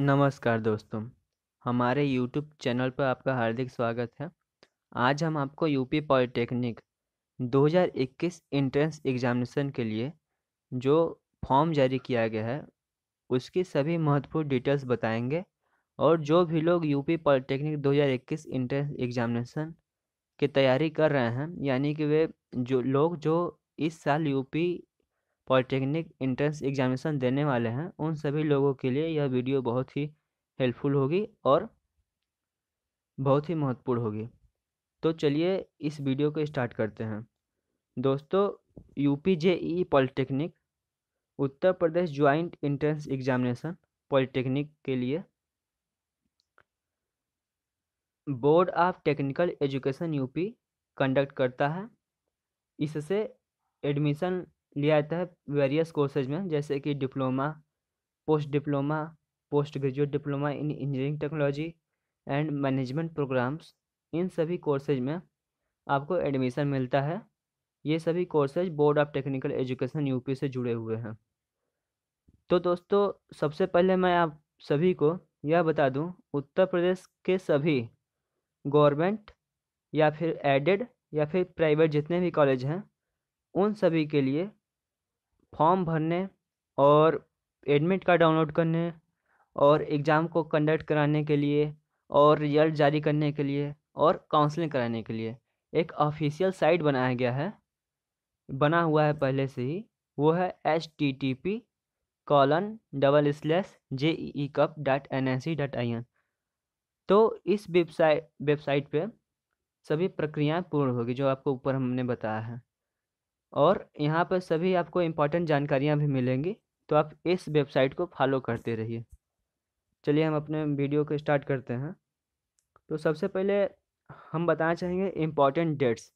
नमस्कार दोस्तों, हमारे YouTube चैनल पर आपका हार्दिक स्वागत है। आज हम आपको यूपी पॉलिटेक्निक 2021 एंट्रेंस एग्जामिनेशन के लिए जो फॉर्म जारी किया गया है उसकी सभी महत्वपूर्ण डिटेल्स बताएंगे और जो भी लोग यूपी पॉलिटेक्निक 2021 एंट्रेंस एग्जामिनेशन की तैयारी कर रहे हैं, यानी कि वे जो लोग जो इस साल यूपी पॉलिटेक्निक एंट्रेंस एग्जामिनेशन देने वाले हैं उन सभी लोगों के लिए यह वीडियो बहुत ही हेल्पफुल होगी और बहुत ही महत्वपूर्ण होगी। तो चलिए इस वीडियो को स्टार्ट करते हैं। दोस्तों, UP JEE polytechnic Uttar Pradesh joint entrance examination polytechnic के लिए board of technical education UP conduct करता है। इससे एडमिशन लिया जाता है वेरियस कोर्सेज में, जैसे कि diploma, post graduate diploma in engineering technology and management programmes, इन सभी कोर्सेज में आपको एडमिशन मिलता है। ये सभी courses board of technical education UP से जुड़े हुए हैं। तो दोस्तों, सबसे पहले मैं आप सभी को यह बता दूं, उत्तर प्रदेश के सभी गवर्नमेंट या फिर एडेड या फिर प्राइवेट जितने भी कॉलेज हैं उन सभी के लिए फॉर्म भरने और एडमिट कार्ड डाउनलोड करने और एग्ज़ाम को कंडक्ट कराने के लिए और रिजल्ट जारी करने के लिए और काउंसलिंग कराने के लिए एक ऑफिशियल साइट बनाया गया है, बना हुआ है पहले से ही। वो है http://jeecup.nic.in। तो इस वेबसाइट पे सभी प्रक्रियाएं पूर्ण होगी जो आपको ऊपर हमने बताया है और यहाँ पर सभी आपको इम्पॉर्टेंट जानकारियाँ भी मिलेंगी। तो आप इस वेबसाइट को फॉलो करते रहिए। चलिए हम अपने वीडियो को स्टार्ट करते हैं। तो सबसे पहले हम बताना चाहेंगे इम्पॉर्टेंट डेट्स,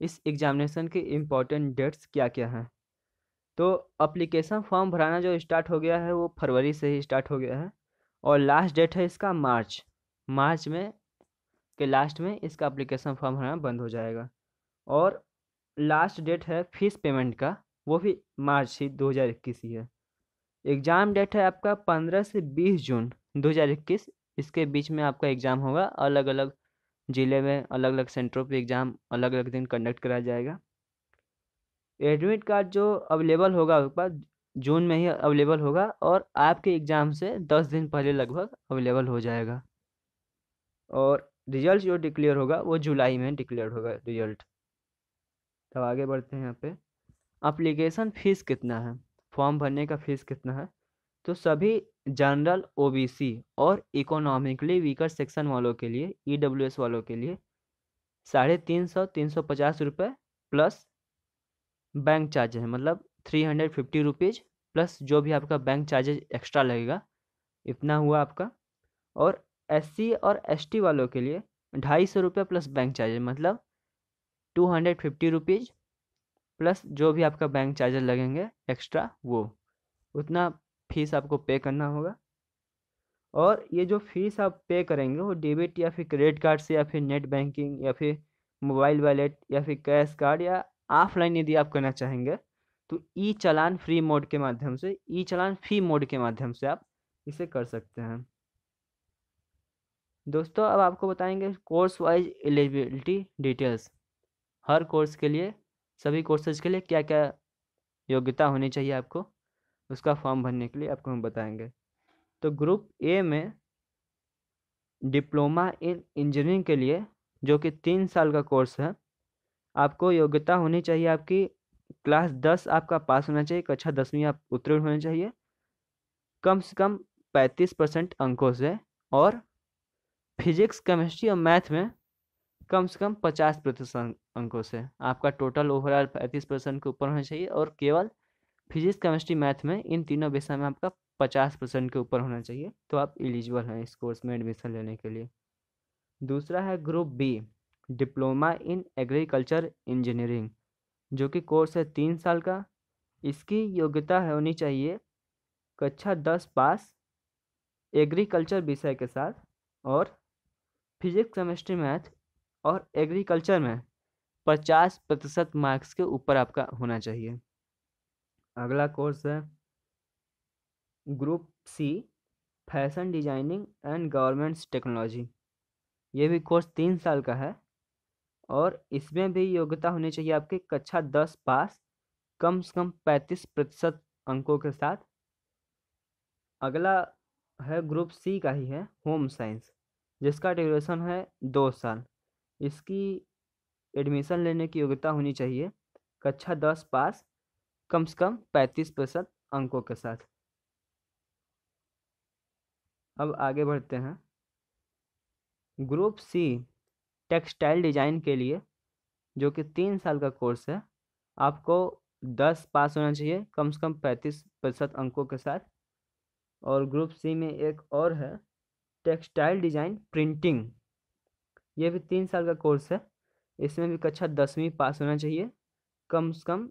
इस एग्ज़ामिनेशन की इम्पॉर्टेंट डेट्स क्या क्या हैं। तो अप्लीकेशन फॉर्म भराना जो स्टार्ट हो गया है वो फरवरी से ही स्टार्ट हो गया है और लास्ट डेट है इसका मार्च में के लास्ट में इसका अप्लीकेशन फॉर्म भरना बंद हो जाएगा। और लास्ट डेट है फीस पेमेंट का, वो भी मार्च ही 2021 ही है। एग्ज़ाम डेट है आपका 15 से 20 जून 2021, इसके बीच में आपका एग्ज़ाम होगा। अलग अलग ज़िले में अलग अलग सेंटरों पे एग्ज़ाम अलग अलग दिन कंडक्ट कराया जाएगा। एडमिट कार्ड जो अवेलेबल होगा आपका जून में ही अवेलेबल होगा और आपके एग्ज़ाम से 10 दिन पहले लगभग अवेलेबल हो जाएगा। और रिजल्ट जो डिक्लेयर होगा वो जुलाई में डिक्लेयर होगा रिजल्ट। तब आगे बढ़ते हैं। यहाँ पे एप्लीकेशन फ़ीस कितना है, फॉर्म भरने का फ़ीस कितना है। तो सभी जनरल, ओबीसी और इकोनॉमिकली वीकर सेक्शन वालों के लिए, ईडब्ल्यूएस वालों के लिए 350 रुपये प्लस बैंक चार्जेज है, मतलब 350 रुपीज़ प्लस जो भी आपका बैंक चार्जेज एक्स्ट्रा लगेगा, इतना हुआ आपका। और एससी और एसटी वालों के लिए 250 रुपये प्लस बैंक चार्जेज, मतलब 250 रुपीज़ प्लस जो भी आपका बैंक चार्जेस लगेंगे एक्स्ट्रा, वो उतना फ़ीस आपको पे करना होगा। और ये जो फ़ीस आप पे करेंगे वो डेबिट या फिर क्रेडिट कार्ड से या फिर नेट बैंकिंग या फिर मोबाइल वॉलेट या फिर कैश कार्ड या ऑफलाइन यदि आप करना चाहेंगे तो ई चालान फ्री मोड के माध्यम से, ई चालान फी मोड के माध्यम से आप इसे कर सकते हैं। दोस्तों, अब आपको बताएंगे कोर्स वाइज एलिजिबिलिटी डिटेल्स, हर कोर्स के लिए, सभी कोर्सेज के लिए क्या क्या योग्यता होनी चाहिए आपको, उसका फॉर्म भरने के लिए आपको हम बताएंगे। तो ग्रुप ए में डिप्लोमा इन इंजीनियरिंग के लिए, जो कि 3 साल का कोर्स है, आपको योग्यता होनी चाहिए आपकी क्लास 10 आपका पास होना चाहिए, कक्षा 10वीं आप उत्तीर्ण होने चाहिए कम से कम 35% अंकों से, और फिजिक्स, केमिस्ट्री और मैथ में कम से कम 50% अंकों से। आपका टोटल ओवरऑल 35% के ऊपर होना चाहिए और केवल फिजिक्स, केमिस्ट्री, मैथ में, इन तीनों विषय में आपका 50% के ऊपर होना चाहिए। तो आप एलिजिबल हैं इस कोर्स में एडमिशन लेने के लिए। दूसरा है group B, diploma in agriculture engineering, जो कि कोर्स है 3 साल का। इसकी योग्यता होनी चाहिए कक्षा 10 पास एग्रीकल्चर विषय के साथ और फिजिक्स, केमिस्ट्री, मैथ और एग्रीकल्चर में 50% मार्क्स के ऊपर आपका होना चाहिए। अगला कोर्स है group C, fashion designing and governments technology, ये भी कोर्स 3 साल का है और इसमें भी योग्यता होनी चाहिए आपके कक्षा 10 पास कम से कम 35% अंकों के साथ। अगला है ग्रुप सी का ही है, होम साइंस, जिसका ड्यूरेशन है 2 साल। इसकी एडमिशन लेने की योग्यता होनी चाहिए कक्षा 10 पास कम से कम 35% अंकों के साथ। अब आगे बढ़ते हैं, ग्रुप सी टेक्सटाइल डिज़ाइन के लिए, जो कि 3 साल का कोर्स है। आपको 10 पास होना चाहिए कम से कम 35% अंकों के साथ। और ग्रुप सी में एक और है टेक्सटाइल डिज़ाइन प्रिंटिंग, ये भी 3 साल का कोर्स है। इसमें भी कक्षा 10वीं पास होना चाहिए कम से कम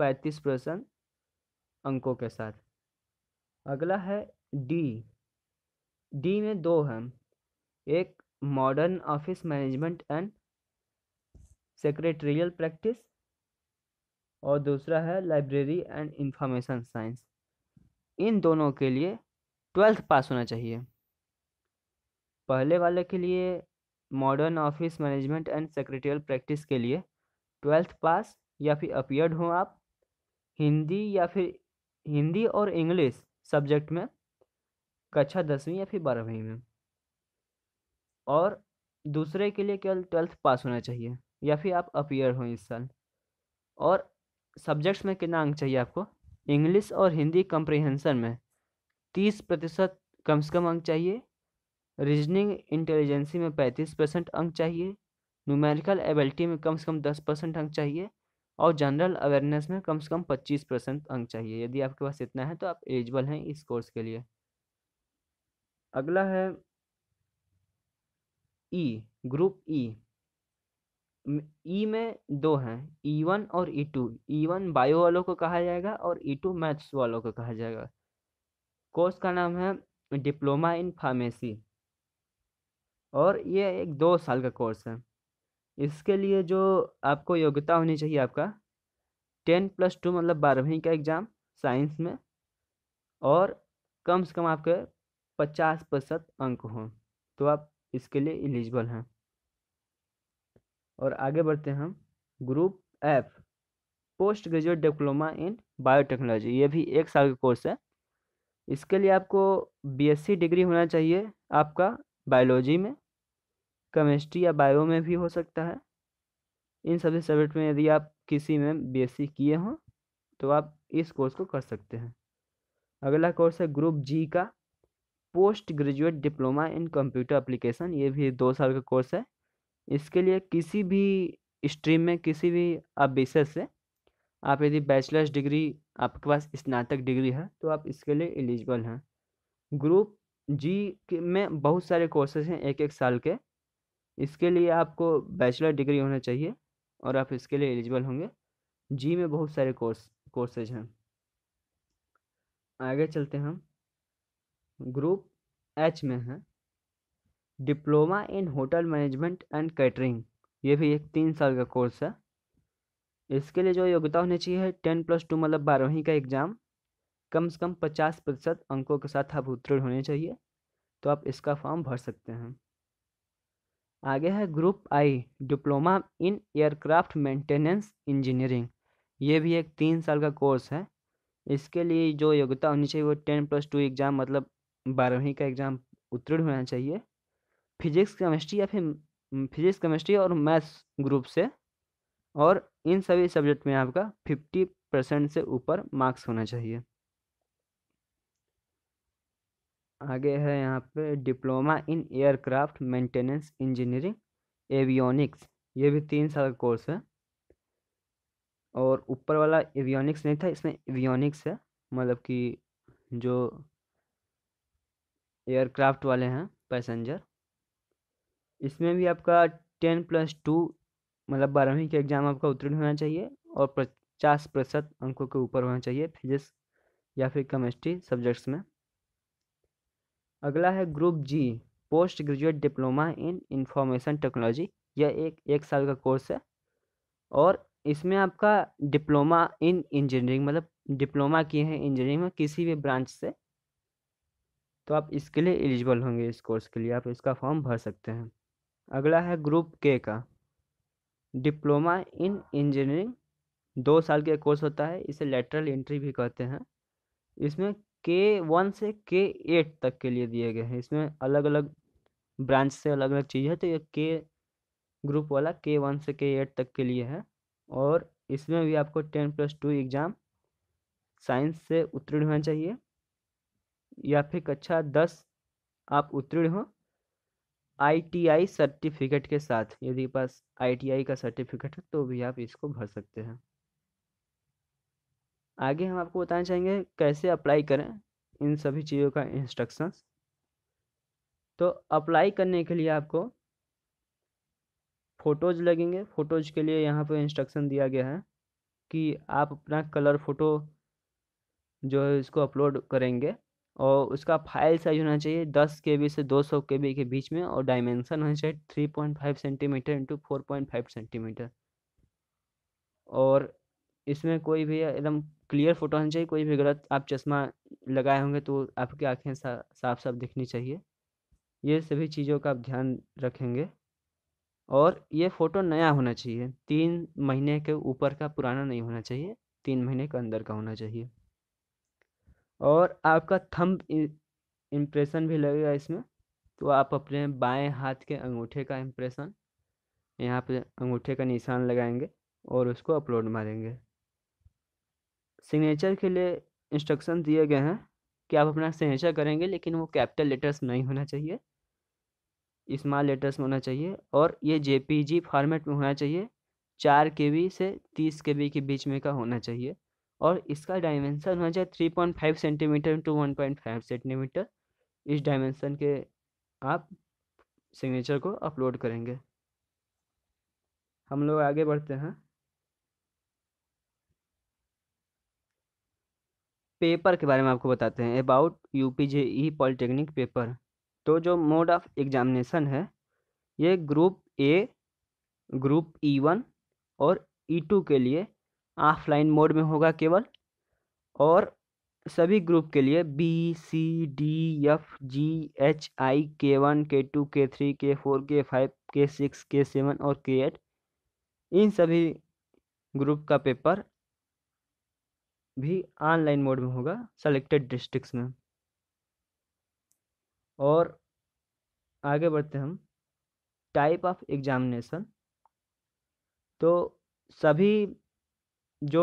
35% अंकों के साथ। अगला है डी। डी में 2 हैं, एक modern office management and secretarial practice और दूसरा है लाइब्रेरी एंड इंफॉर्मेशन साइंस। इन दोनों के लिए 12th पास होना चाहिए। पहले वाले के लिए modern office management and secretarial practice के लिए 12th पास या फिर अपीयर्ड हो आप हिंदी या फिर हिंदी और इंग्लिश सब्जेक्ट में कक्षा 10वीं या फिर 12वीं में। और दूसरे के लिए केवल 12th पास होना चाहिए या फिर आप अपीयर हो इस साल। और सब्जेक्ट्स में कितना अंक चाहिए आपको? इंग्लिश और हिंदी कंप्रीहेंशन में 30% कम से कम अंक चाहिए, रीजनिंग इंटेलिजेंसी में 35% अंक चाहिए, न्यूमेरिकल एबिलिटी में कम से कम 10% अंक चाहिए और जनरल अवेयरनेस में कम से कम 25% अंक चाहिए। यदि आपके पास इतना है तो आप एलिजिबल हैं इस कोर्स के लिए। अगला है ई, ग्रुप ई। ई में 2 हैं, E1 और E2। E1 बायो वालों को कहा जाएगा और E2 मैथ्स वालों को कहा जाएगा। कोर्स का नाम है डिप्लोमा इन फार्मेसी और ये एक 2 साल का कोर्स है। इसके लिए जो आपको योग्यता होनी चाहिए, आपका 10+2 मतलब 12वीं का एग्ज़ाम साइंस में और कम से कम आपके 50% अंक हों, तो आप इसके लिए एलिजिबल हैं। और आगे बढ़ते हैं हम group F, post graduate diploma in biotechnology. ये भी 1 साल का कोर्स है। इसके लिए आपको बीएससी डिग्री होना चाहिए आपका बायोलॉजी में, केमिस्ट्री या बायो में भी हो सकता है। इन सभी सब्जेक्ट में यदि आप किसी में बीएससी किए हों तो आप इस कोर्स को कर सकते हैं। अगला कोर्स है ग्रुप जी का, post graduate diploma in computer application. ये भी 2 साल का कोर्स है। इसके लिए किसी भी स्ट्रीम में, किसी भी आप विषय से आप यदि बैचलर्स डिग्री, आपके पास स्नातक डिग्री है तो आप इसके लिए एलिजिबल हैं। ग्रुप जी में बहुत सारे कोर्सेज हैं 1-1 साल के। इसके लिए आपको बैचलर डिग्री होना चाहिए और आप इसके लिए एलिजिबल होंगे। जी में बहुत सारे कोर्सेज हैं। आगे चलते हैं हम ग्रुप एच में हैं diploma in hotel management and catering. ये भी एक 3 साल का कोर्स है। इसके लिए जो योग्यता होनी चाहिए 10+2 मतलब 12वीं का एग्ज़ाम, कम से कम 50% अंकों के साथ आप उत्तीर्ण होने चाहिए, तो आप इसका फॉर्म भर सकते हैं। आगे है group I, diploma in aircraft maintenance engineering. ये भी एक 3 साल का कोर्स है। इसके लिए जो योग्यता होनी चाहिए वो 10+2 एग्ज़ाम मतलब 12वीं का एग्ज़ाम उत्तीर्ण होना चाहिए, फिजिक्स केमिस्ट्री या फिर फिजिक्स केमिस्ट्री और मैथ्स ग्रुप से, और इन सभी सब्जेक्ट में आपका 50% से ऊपर मार्क्स होना चाहिए। आगे है यहाँ पे diploma in aircraft maintenance engineering avionics. ये भी 3 साल का कोर्स है और ऊपर वाला एवियोनिक्स नहीं था, इसमें एवियोनिक्स है, मतलब कि जो एयरक्राफ्ट वाले हैं पैसेंजर। इसमें भी आपका 10+2 मतलब 12वीं के एग्ज़ाम आपका उत्तीर्ण होना चाहिए और 50% अंकों के ऊपर होना चाहिए फिजिक्स या फिर केमिस्ट्री सब्जेक्ट्स में। अगला है group G, post graduate diploma in information technology. यह एक 1 साल का कोर्स है और इसमें आपका डिप्लोमा इन इंजीनियरिंग मतलब डिप्लोमा किए हैं इंजीनियरिंग में किसी भी ब्रांच से, तो आप इसके लिए एलिजिबल होंगे, इस कोर्स के लिए आप इसका फॉर्म भर सकते हैं। अगला है ग्रुप के का डिप्लोमा इन इंजीनियरिंग, 2 साल का कोर्स होता है, इसे लेटरल एंट्री भी कहते हैं। इसमें K1 से K8 तक के लिए दिए गए हैं, इसमें अलग अलग ब्रांच से अलग अलग चीज़ है, तो ये K ग्रुप वाला K1 से K8 तक के लिए है। और इसमें भी आपको 10+2 एग्ज़ाम साइंस से उत्तीर्ण होना चाहिए या फिर कक्षा 10 आप उत्तीर्ण हो ITI सर्टिफिकेट के साथ। यदि पास ITI का सर्टिफिकेट है तो भी आप इसको भर सकते हैं। आगे हम आपको बताना चाहेंगे कैसे अप्लाई करें इन सभी चीज़ों का इंस्ट्रक्शंस। तो अप्लाई करने के लिए आपको फ़ोटोज़ लगेंगे, फ़ोटोज़ के लिए यहाँ पर इंस्ट्रक्शन दिया गया है कि आप अपना कलर फ़ोटो जो है इसको अपलोड करेंगे और उसका फाइल साइज होना चाहिए 10 KB से 200 KB के बीच में और डायमेंशन होना चाहिए 3.5 सेंटीमीटर × 4.5 सेंटीमीटर। और इसमें कोई भी एकदम क्लियर फोटो होना चाहिए, कोई भी गलत, आप चश्मा लगाए होंगे तो आपकी आँखें साफ साफ दिखनी चाहिए। ये सभी चीज़ों का आप ध्यान रखेंगे। और ये फ़ोटो नया होना चाहिए, 3 महीने के ऊपर का पुराना नहीं होना चाहिए, 3 महीने के अंदर का होना चाहिए। और आपका थंब इम्प्रेशन भी लगेगा इसमें, तो आप अपने बाएं हाथ के अंगूठे का इम्प्रेशन, यहाँ पे अंगूठे का निशान लगाएंगे और उसको अपलोड मारेंगे। सिग्नेचर के लिए इंस्ट्रक्शन दिए गए हैं कि आप अपना सिग्नेचर करेंगे, लेकिन वो कैपिटल लेटर्स नहीं होना चाहिए, स्मॉल लेटर्स में होना चाहिए। और ये JPG फॉर्मेट में होना चाहिए, 4 KB से 30 KB के बीच में का होना चाहिए। और इसका डायमेंशन होना चाहिए 3.5 सेंटीमीटर × 1.5 सेंटीमीटर। इस डायमेंशन के आप सिग्नेचर को अपलोड करेंगे। हम लोग आगे बढ़ते हैं। पेपर के बारे में आपको बताते हैं, about UP JEE polytechnic paper. तो जो मोड ऑफ एग्जामिनेशन है ये ग्रुप A, ग्रुप E1 और E2 के लिए ऑफलाइन मोड में होगा केवल, और सभी ग्रुप के लिए B, C, D, F, G, H, I, K1, K2, K3, K4, K5, K6, K7 और K8, इन सभी ग्रुप का पेपर भी ऑनलाइन मोड में होगा सेलेक्टेड डिस्ट्रिक्ट्स में। और आगे बढ़ते हैं हम टाइप ऑफ एग्जामिनेशन। तो सभी जो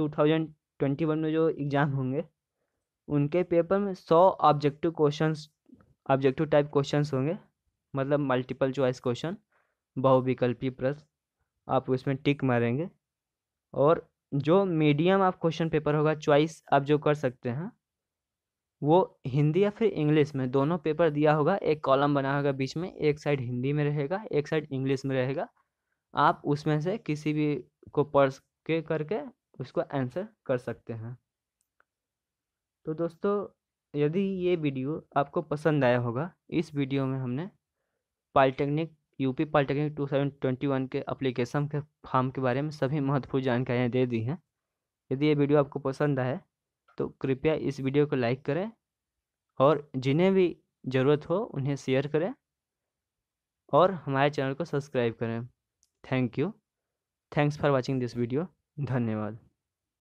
2021 में जो एग्ज़ाम होंगे उनके पेपर में 100 ऑब्जेक्टिव टाइप क्वेश्चंस होंगे, मतलब मल्टीपल चॉइस क्वेश्चन, बहुविकल्पी प्रश्न, आप उसमें टिक मारेंगे। और जो मीडियम ऑफ क्वेश्चन पेपर होगा, चॉइस आप जो कर सकते हैं वो हिंदी या फिर इंग्लिश में दोनों पेपर दिया होगा, एक कॉलम बना होगा बीच में, एक साइड हिंदी में रहेगा, एक साइड इंग्लिश में रहेगा। आप उसमें से किसी भी को पढ़ के करके उसको आंसर कर सकते हैं। तो दोस्तों यदि ये वीडियो आपको पसंद आया होगा, इस वीडियो में हमने UP पॉलिटेक्निक 2021 के एप्लीकेशन के फॉर्म के बारे में सभी महत्वपूर्ण जानकारियाँ दे दी हैं। यदि ये वीडियो आपको पसंद आए तो कृपया इस वीडियो को लाइक करें और जिन्हें भी ज़रूरत हो उन्हें शेयर करें और हमारे चैनल को सब्सक्राइब करें। Thank you, thanks for watching this video. धन्यवाद।